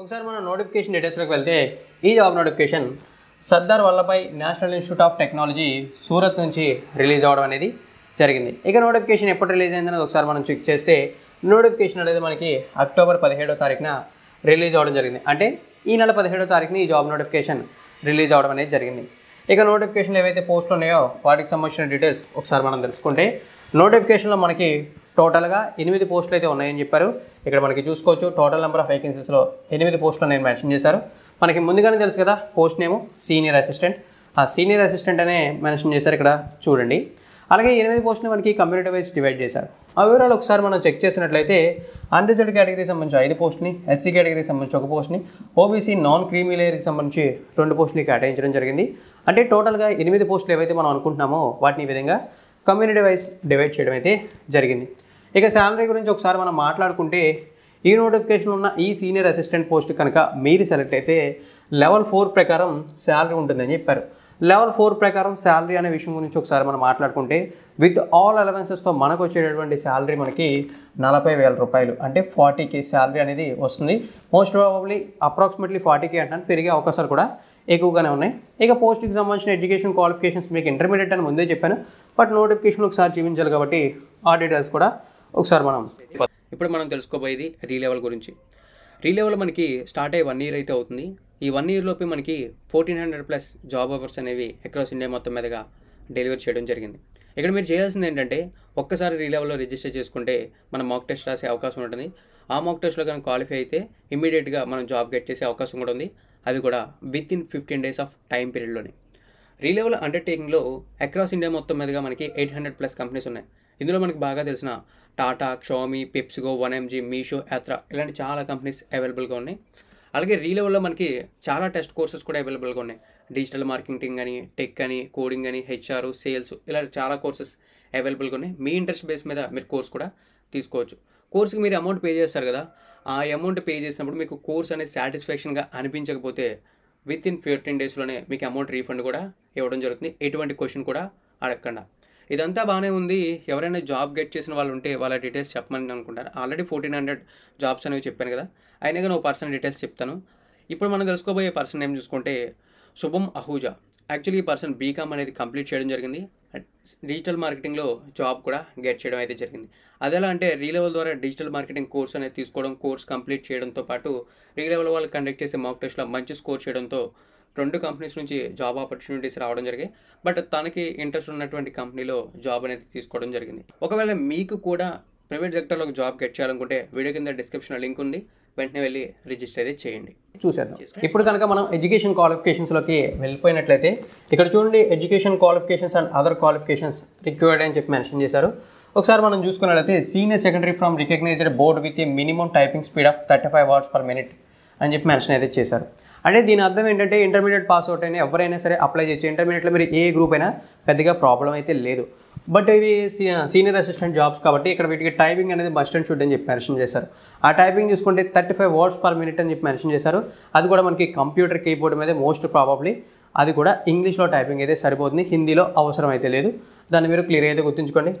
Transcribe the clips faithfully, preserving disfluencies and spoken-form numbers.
ఒకసారి మనం నోటిఫికేషన్ డీటెయిల్స్లోకి వెళ్తే ఈ job notification Sardar Vallabhbhai national institute of technology Surat నుంచి రిలీజ్ అవడం అనేది జరిగింది. ఇక నోటిఫికేషన్ ఎప్పుడు రిలీజ్ అయిందనేది ఒకసారి మనం చెక్ చేస్తే నోటిఫికేషన్ అనేది మనకి అక్టోబర్ పదిహేడో తారీఖున రిలీజ్ అవడం జరిగింది. అంటే ఈ నెల పదిహేడో తారీఖున ఈ జాబ్ నోటిఫికేషన్ రిలీజ్ అవడం అనేది జరిగింది. ఇక నోటిఫికేషన్లు ఏవైతే పోస్టులు ఉన్నాయో వాటికి సంబంధించిన డీటెయిల్స్ ఒకసారి మనం తెలుసుకుంటే నోటిఫికేషన్లో మనకి టోటల్గా ఎనిమిది పోస్టులు అయితే ఉన్నాయని చెప్పారు. ఇక్కడ మనకి చూసుకోవచ్చు టోటల్ నెంబర్ ఆఫ్ వేకెన్సీస్లో ఎనిమిది పోస్టులు నేను మెన్షన్ చేశారు. మనకి ముందుగానే తెలుసు కదా పోస్ట్ నేము సీనియర్ అసిస్టెంట్, ఆ సీనియర్ అసిస్టెంట్ అనే మెన్షన్ చేశారు ఇక్కడ చూడండి. అలాగే ఎనిమిది పోస్టులు మనకి కమ్యూనిటీ వైజ్ డివైడ్ చేశారు. ఆ వివరాలు ఒకసారి మనం చెక్ చేసినట్లయితే అన్రిజర్వ్డ్ కేటగిరీకి సంబంధించి ఐదు పోస్టుని, ఎస్సీ కేటగిరీకి సంబంధించి ఒక పోస్ట్ని, ఓబీసీ నాన్ క్రీమీ లేయర్కి సంబంధించి రెండు పోస్టులు కేటాయించడం జరిగింది. అంటే టోటల్గా ఎనిమిది పోస్టులు ఏవైతే మనం అనుకుంటున్నామో వాటిని ఈ విధంగా కమ్యూనిటీ వైజ్ డివైడ్ చేయడం అయితే జరిగింది. ఇక శాలరీ గురించి ఒకసారి మనం మాట్లాడుకుంటే ఈ నోటిఫికేషన్ ఉన్న ఈ సీనియర్ అసిస్టెంట్ పోస్ట్ కనుక మీరు సెలెక్ట్ అయితే లెవెల్ ఫోర్ ప్రకారం శాలరీ ఉంటుందని చెప్పారు. లెవెల్ ఫోర్ ప్రకారం శాలరీ అనే విషయం గురించి ఒకసారి మనం మాట్లాడుకుంటే విత్ ఆల్ అలవెన్సెస్తో మనకు వచ్చేటటువంటి శాలరీ మనకి నలభై వేల రూపాయలు అంటే ఫార్టీ కే శాలరీ అనేది వస్తుంది. Most probably approximately forty K అంటాను, పెరిగే అవకాశాలు కూడా ఎక్కువగానే ఉన్నాయి. ఇక పోస్ట్కి సంబంధించిన ఎడ్యుకేషన్ క్వాలిఫికేషన్స్ మీకు ఇంటర్మీడియట్ అని ముందే చెప్పాను, బట్ నోటిఫికేషన్ ఒకసారి చూపించాలి కాబట్టి ఆ డీటెయిల్స్ కూడా ఒకసారి మనం ఇప్పుడు మనం తెలుసుకోబోయేది రీలెవెల్ గురించి. రీలెవెల్ మనకి స్టార్ట్ అయ్యి వన్ ఇయర్ అయితే అవుతుంది. ఈ వన్ ఇయర్లోపే మనకి fourteen hundred plus job offers అనేవి అక్రాస్ ఇండియా మొత్తం మీదగా డెలివరీ చేయడం జరిగింది. ఇక్కడ మీరు చేయాల్సింది ఏంటంటే ఒక్కసారి రీలెవెల్లో రిజిస్టర్ చేసుకుంటే మనం మాక్ టెస్ట్ రాసే అవకాశం ఉంటుంది. ఆ మాక్ టెస్ట్లో కానీ క్వాలిఫై అయితే ఇమీడియట్గా మనం జాబ్ గెట్ చేసే అవకాశం కూడా ఉంది, అది కూడా within fifteen days of time పీరియడ్లోనే. రీలెవెల్ అండర్టేకింగ్లో అక్రాస్ ఇండియా మొత్తం మీదగా మనకి ఎయిట్ హండ్రెడ్ ప్లస్ కంపెనీస్ ఉన్నాయి. ఇందులో మనకి బాగా తెలిసిన Tata, Xiaomi, PepsiCo, one MG, Meesho, Yatra ఇలాంటి చాలా కంపెనీస్ అవైలబుల్గా ఉన్నాయి. అలాగే రీలెవెల్లో మనకి చాలా టెస్ట్ కోర్సెస్ కూడా అవైలబుల్గా ఉన్నాయి. డిజిటల్ మార్కెటింగ్ అని, టెక్ అని, కోడింగ్ అని, హెచ్ఆర్, సేల్స్ ఇలాంటి చాలా కోర్సెస్ అవైలబుల్గా ఉన్నాయి. మీ ఇంట్రెస్ట్ బేస్ మీద మీరు కోర్స్ కూడా తీసుకోవచ్చు. కోర్సుకి మీరు అమౌంట్ పే చేస్తారు కదా, ఆ అమౌంట్ పే చేసినప్పుడు మీకు కోర్స్ అనేది సాటిస్ఫాక్షన్గా అనిపించకపోతే విత్ ఇన్ ఫిఫ్టీన్ డేస్లోనే మీకు అమౌంట్ రీఫండ్ కూడా ఇవ్వడం జరుగుతుంది. ఎటువంటి క్వశ్చన్ కూడా అడగకుండా. ఇదంతా బాగానే ఉంది. ఎవరైనా జాబ్ గెట్ చేసిన వాళ్ళు ఉంటే వాళ్ళ డీటెయిల్స్ చెప్పమని అనుకుంటారు. ఆల్రెడీ ఫోర్టీన్ హండ్రెడ్ జాబ్స్ అనేవి చెప్పాను కదా, అయినా కానీ ఒక పర్సన్ డీటెయిల్స్ చెప్తాను. ఇప్పుడు మనం తెలుసుకోబోయే పర్సన్ నేమ్ చూసుకుంటే శుభం అహూజా. యాక్చువల్లీ ఈ పర్సన్ బీకామ్ అనేది కంప్లీట్ చేయడం జరిగింది. డిజిటల్ మార్కెటింగ్లో జాబ్ కూడా గెట్ చేయడం అయితే జరిగింది. అదేలా అంటే రీలెవెల్ ద్వారా డిజిటల్ మార్కెటింగ్ కోర్స్ అనేది తీసుకోవడం, కోర్స్ కంప్లీట్ చేయడంతో పాటు రీలెవెల్ వాళ్ళు కండక్ట్ చేసే మాక్ టెస్ట్లో మంచి స్కోర్ చేయడంతో రెండు కంపెనీస్ నుంచి జాబ్ ఆపర్చునిటీస్ రావడం జరిగాయి. బట్ తనకి ఇంట్రెస్ట్ ఉన్నటువంటి కంపెనీలో జాబ్ అనేది తీసుకోవడం జరిగింది. ఒకవేళ మీకు కూడా ప్రైవేట్ సెక్టర్లో జాబ్ గెట్ చేయాలనుకుంటే వీడియో కింద డిస్క్రిప్షన్లో లింక్ ఉంది, వెంటనే వెళ్ళి రిజిస్టర్ అయితే చేయండి. చూసేద్దాం. ఇప్పుడు కనుక మనం ఎడ్యుకేషన్ క్వాలిఫికేషన్స్లోకి వెళ్ళిపోయినట్లయితే ఇక్కడ చూడండి education qualifications and other qualifications required అని చెప్పి మెన్షన్ చేశారు. ఒకసారి మనం చూసుకున్నట్లయితే senior secondary from recognised board with a minimum typing speed of thirty five words per minute అని చెప్పి మెన్షన్ అయితే చేశారు. అంటే దీని అర్థం ఏంటంటే ఇంటర్మీడియట్ పాస్ అవుట్ అయినా ఎవరైనా సరే అప్లై చేయొచ్చు. ఇంటర్మీడియట్లో మీరు ఏ గ్రూప్ అయినా పెద్దగా ప్రాబ్లం అయితే లేదు. బట్ ఇవి సీనియర్ అసిస్టెంట్ జాబ్స్ కాబట్టి ఇక్కడ వీటికి టైపింగ్ అనేది మస్ట్ అండ్ షుడ్ అని చెప్పి మెన్షన్ చేశారు. ఆ టైపింగ్ చూసుకుంటే thirty five words per minute అని చెప్పి మెన్షన్ చేశారు. అది కూడా మనకి కంప్యూటర్ కీబోర్డ్ మీద మోస్ట్ ప్రాబబ్లీ అది కూడా ఇంగ్లీష్లో టైపింగ్ అయితే సరిపోతుంది, హిందీలో అవసరం అయితే లేదు. దాన్ని మీరు క్లియర్ అయితే గుర్తుంచుకోండి.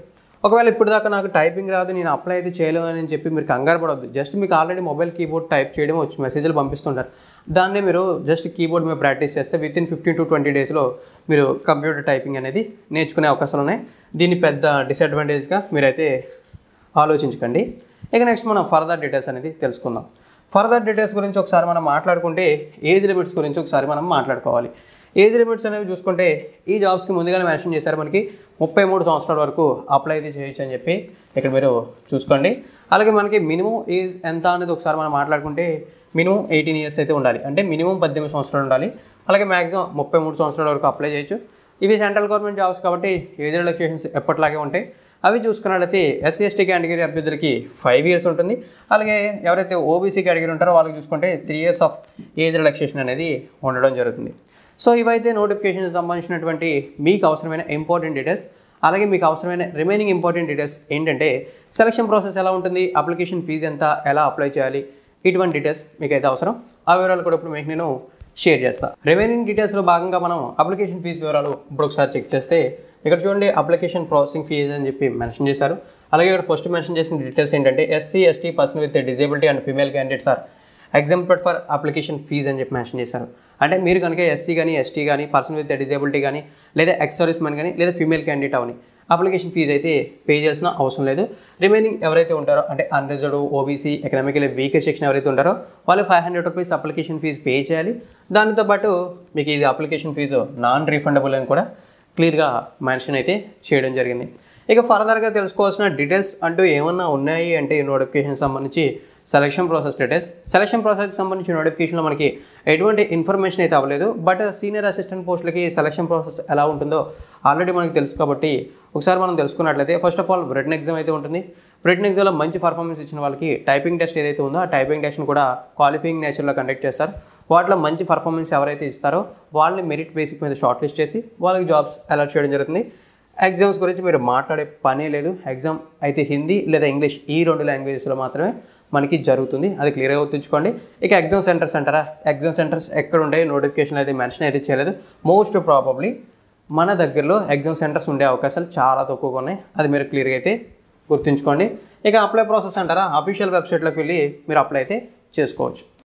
ఒకవేళ ఇప్పుడు దాకా నాకు టైపింగ్ రాదు, నేను అప్లై అయితే చేయలేను అని చెప్పి మీరు కంగారు పడవద్దు. జస్ట్ మీకు ఆల్రెడీ మొబైల్ కీబోర్డ్ టైప్ చేయడం వచ్చి మెసేజ్లు పంపిస్తుంటారు, దాన్నే మీరు జస్ట్ కీబోర్డ్ మీద ప్రాక్టీస్ చేస్తే within fifteen to twenty డేస్లో మీరు కంప్యూటర్ టైపింగ్ అనేది నేర్చుకునే అవకాశాలు ఉన్నాయి. దీన్ని పెద్ద డిసడ్వాంటేజ్గా మీరైతే ఆలోచించకండి. ఇక నెక్స్ట్ మనం ఫర్దర్ డీటెయిల్స్ అనేది తెలుసుకుందాం. ఫర్దర్ డీటెయిల్స్ గురించి ఒకసారి మనం మాట్లాడుకుంటే ఏజ్ లిమిట్స్ గురించి ఒకసారి మనం మాట్లాడుకోవాలి. ఏజ్ లిమిట్స్ అనేవి చూసుకుంటే ఈ జాబ్స్కి ముందుగానే మెన్షన్ చేశారు. మనకి ముప్పై మూడు సంవత్సరాల వరకు అప్లై అయితే చేయొచ్చు అని చెప్పి ఇక్కడ మీరు చూసుకోండి. అలాగే మనకి మినిమం ఏజ్ ఎంత అనేది ఒకసారి మనం మాట్లాడుకుంటే మినిమం ఎయిటీన్ ఇయర్స్ అయితే ఉండాలి, అంటే మినిమం పద్దెనిమిది సంవత్సరాలు ఉండాలి. అలాగే మ్యాక్సిమం ముప్పై మూడు సంవత్సరాల వరకు అప్లై చేయొచ్చు. ఇవి సెంట్రల్ గవర్నమెంట్ జాబ్స్ కాబట్టి ఏజ్ రిలాక్సేషన్స్ ఎప్పటిలాగే ఉంటాయి. అవి చూసుకున్నట్లయితే ఎస్సీ ఎస్టీ కేటగిరీ అభ్యర్థులకి ఫైవ్ ఇయర్స్ ఉంటుంది. అలాగే ఎవరైతే ఓబీసీ కేటగిరీ ఉంటారో వాళ్ళకి చూసుకుంటే three years of age relaxation అనేది ఉండడం జరుగుతుంది. సో ఇవైతే నోటిఫికేషన్కి సంబంధించినటువంటి మీకు అవసరమైన ఇంపార్టెంట్ డీటెయిల్స్. అలాగే మీకు అవసరమైన రిమైనింగ్ ఇంపార్టెంట్ డీటెయిల్స్ ఏంటంటే సెలక్షన్ ప్రాసెస్ ఎలా ఉంటుంది, అప్లికేషన్ ఫీజు ఎంత, ఎలా అప్లై చేయాలి, ఇటువంటి డీటెయిల్స్ మీకైతే అవసరం. ఆ వివరాలు కూడా ఇప్పుడు మీకు నేను షేర్ చేస్తాను. రిమైనింగ్ డీటెయిల్స్లో భాగంగా మనం అప్లికేషన్ ఫీజు వివరాలు ఇప్పుడు ఒకసారి చెక్ చేస్తే ఇక్కడ చూడండి అప్లికేషన్ ప్రాసెసింగ్ ఫీజు అని చెప్పి మెన్షన్ చేశారు. అలాగే ఇక్కడ ఫస్ట్ మెన్షన్ చేసిన డీటెయిల్స్ ఏంటంటే SC ST person with disability and female candidates are exempt for application fees అని చెప్పి మెన్షన్ చేశారు. అంటే మీరు కనుక ఎస్సీ కానీ ఎస్టీ కానీ పర్సన్ విత్ డిజేబిలిటీ కానీ లేదా ఎక్స్‌సర్వీస్ మ్యాన్ కానీ లేదా ఫీమేల్ క్యాండిడేట్ అవని అప్లికేషన్ ఫీజ్ అయితే పే చేయాల్సిన అవసరం లేదు. రిమైనింగ్ ఎవరైతే ఉంటారో అంటే unreserved OBC economically weaker section ఎవరైతే ఉంటారో వాళ్ళు five hundred rupees application fee pay చేయాలి. దానితో పాటు మీకు ఇది అప్లికేషన్ ఫీజు నాన్ రీఫండబుల్ అని కూడా క్లియర్గా మెన్షన్ అయితే చేయడం జరిగింది. ఇక ఫర్దర్గా తెలుసుకోవాల్సిన డీటెయిల్స్ అంటూ ఏమన్నా ఉన్నాయి అంటే నోటిఫికేషన్ సంబంధించి సెలక్షన్ ప్రాసెస్ డీటెయిల్స్. సెలక్షన్ ప్రాసెస్కి సంబంధించిన నోటిఫికేషన్లో మనకి ఎటువంటి ఇన్ఫర్మేషన్ అయితే అవ్వలేదు. బట్ సీనియర్ అసిస్టెంట్ పోస్టులకి సెలక్షన్ ప్రాసెస్ ఎలా ఉంటుందో ఆల్రెడీ మనకు తెలుసు కాబట్టి ఒకసారి మనం తెలుసుకున్నట్లయితే first of all written exam అయితే ఉంటుంది. రిటన్ ఎగ్జామ్లో మంచి పర్ఫార్మెన్స్ ఇచ్చిన వాళ్ళకి టైపింగ్ టెస్ట్ ఏదైతే ఉందో ఆ టైపింగ్ టెస్ట్ని కూడా క్వాలిఫైయింగ్ నేచర్లో కండక్ట్ చేస్తారు. వాటిలో మంచి పర్ఫార్మెన్స్ ఎవరైతే ఇస్తారో వాళ్ళని మెరిట్ బేసిక్ మీద షార్ట్ లిస్ట్ చేసి వాళ్ళకి జాబ్స్ అలాట్ చేయడం జరుగుతుంది. ఎగ్జామ్స్ గురించి మీరు మాట్లాడే పనే లేదు. ఎగ్జామ్ అయితే హిందీ లేదా ఇంగ్లీష్ ఈ రెండు లాంగ్వేజెస్లో మాత్రమే మనకి జరుగుతుంది. అది క్లియర్గా గుర్తుంచుకోండి. ఇక ఎగ్జామ్ సెంటర్స్ అంటారా, ఎగ్జామ్ సెంటర్స్ ఎక్కడ ఉంటాయి నోటిఫికేషన్ అయితే మెన్షన్ అయితే చేయలేదు. మోస్ట్ ప్రాబబ్లీ మన దగ్గరలో ఎగ్జామ్ సెంటర్స్ ఉండే అవకాశాలు చాలా తక్కువగా ఉన్నాయి. అది మీరు క్లియర్గా అయితే గుర్తుంచుకోండి. ఇక అప్లై ప్రాసెస్ అంటారా, అఫీషియల్ వెబ్సైట్లోకి వెళ్ళి మీరు అప్లై అయితే చేసుకోవచ్చు.